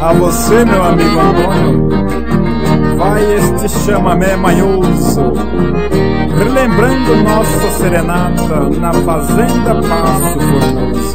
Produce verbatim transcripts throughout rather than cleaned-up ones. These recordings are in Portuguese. A você, meu amigo Antônio, vai este chamamé manhoso, relembrando nossa serenata na Fazenda Passo Formoso.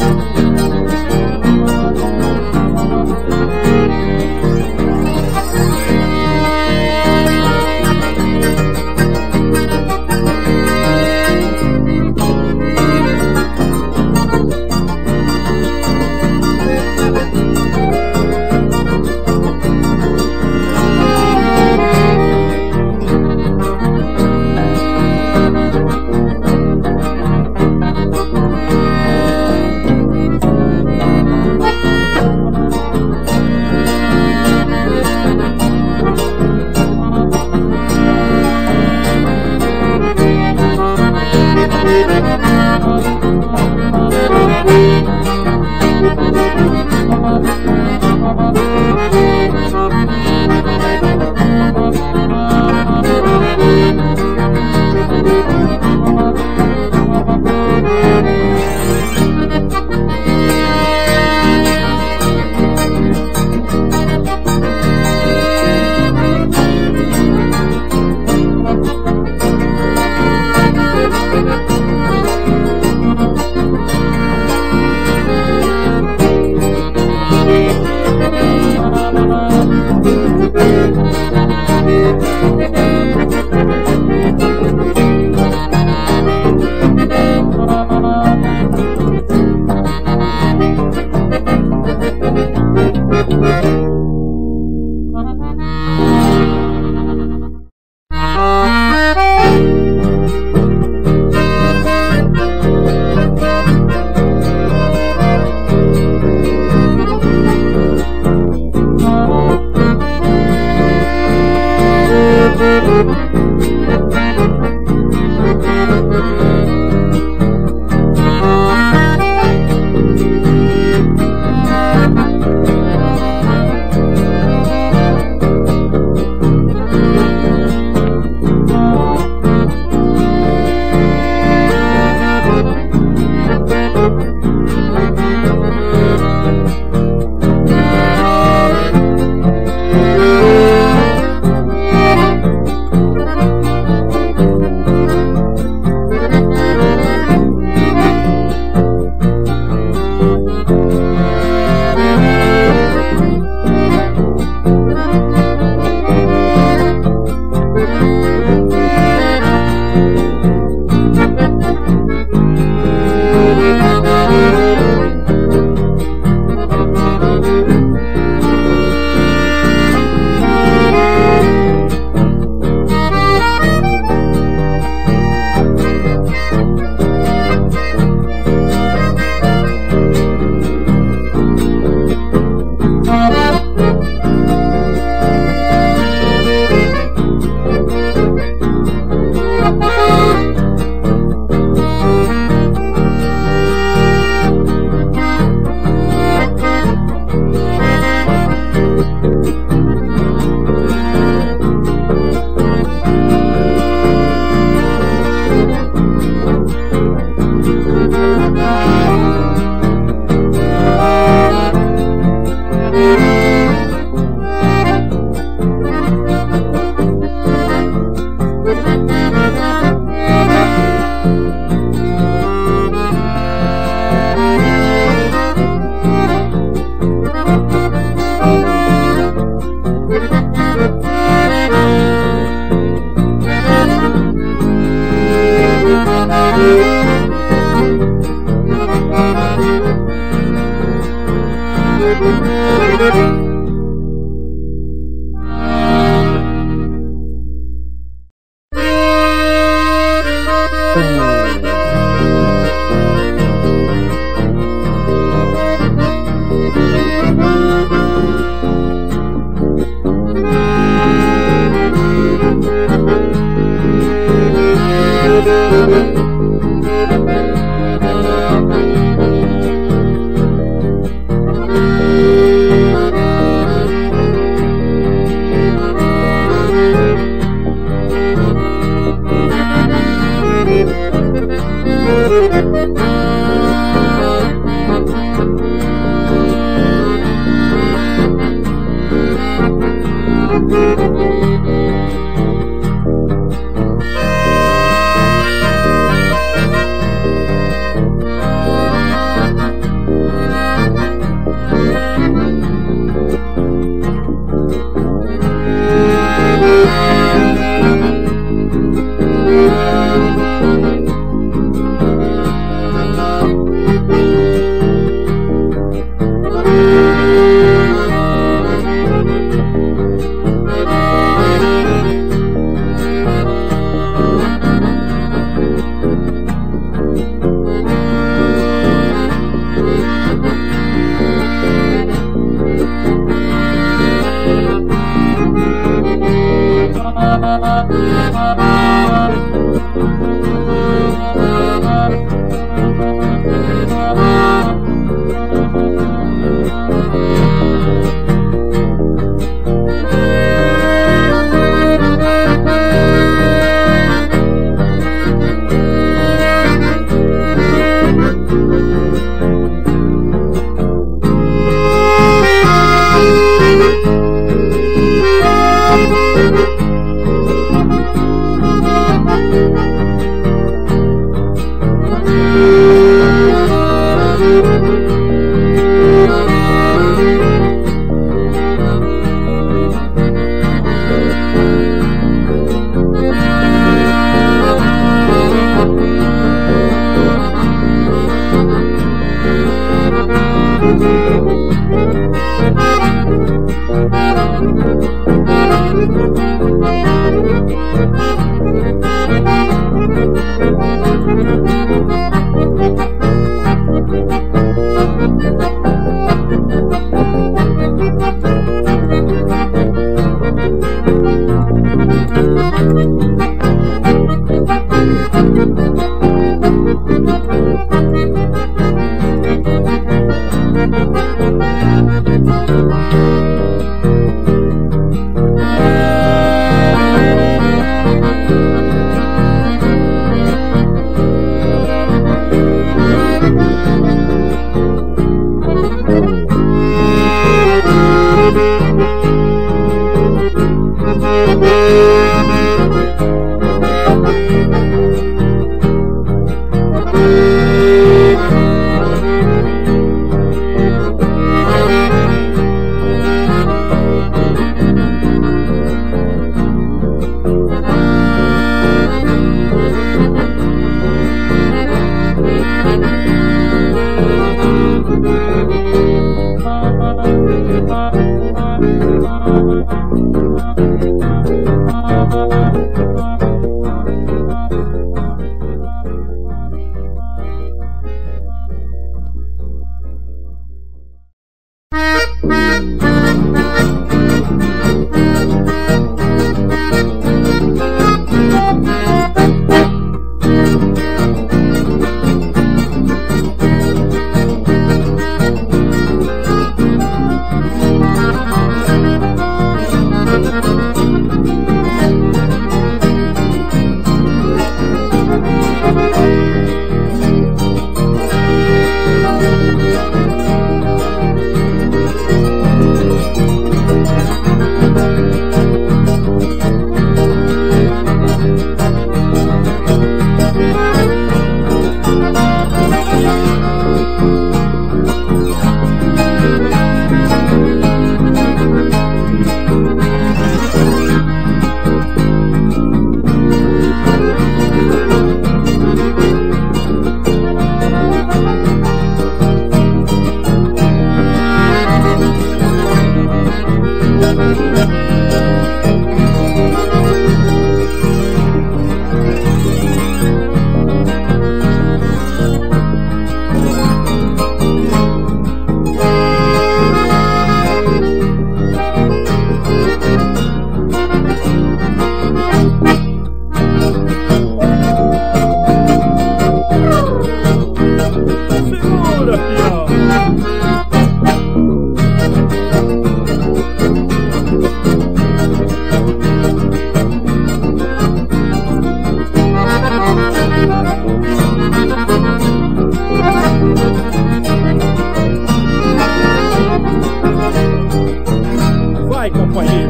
guerreiro,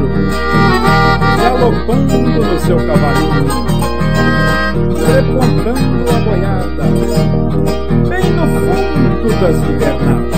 galopando no seu cavalinho, recontando a boiada, bem no fundo das invernadas.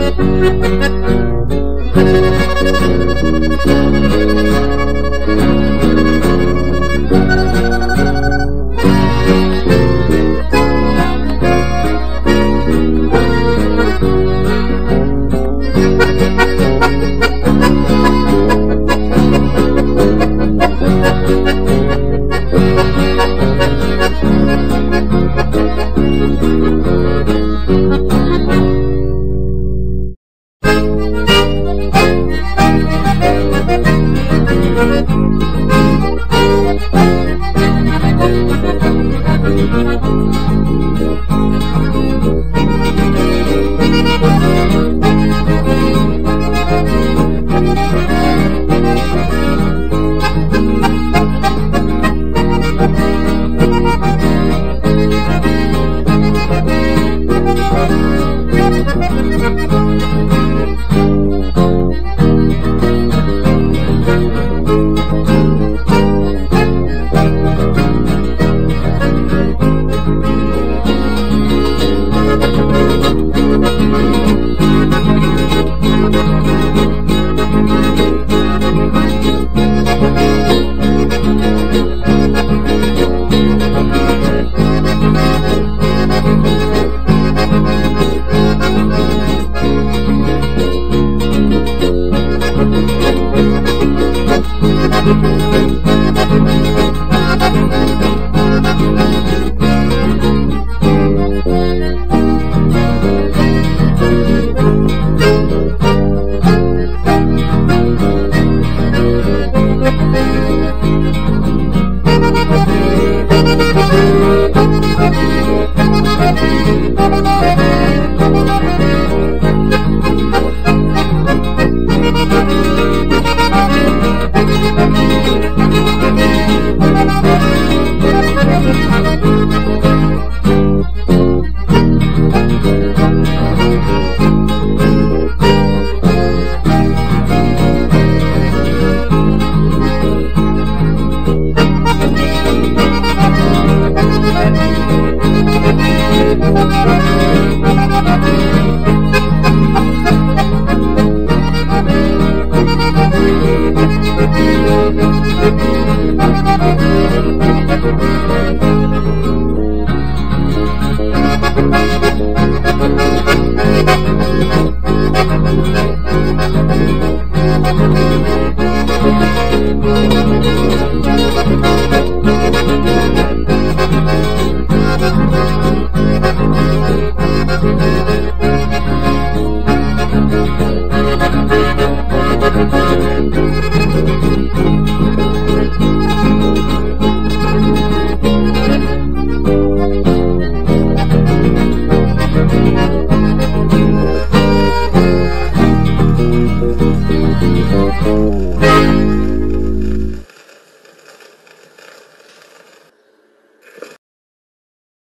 Thank you.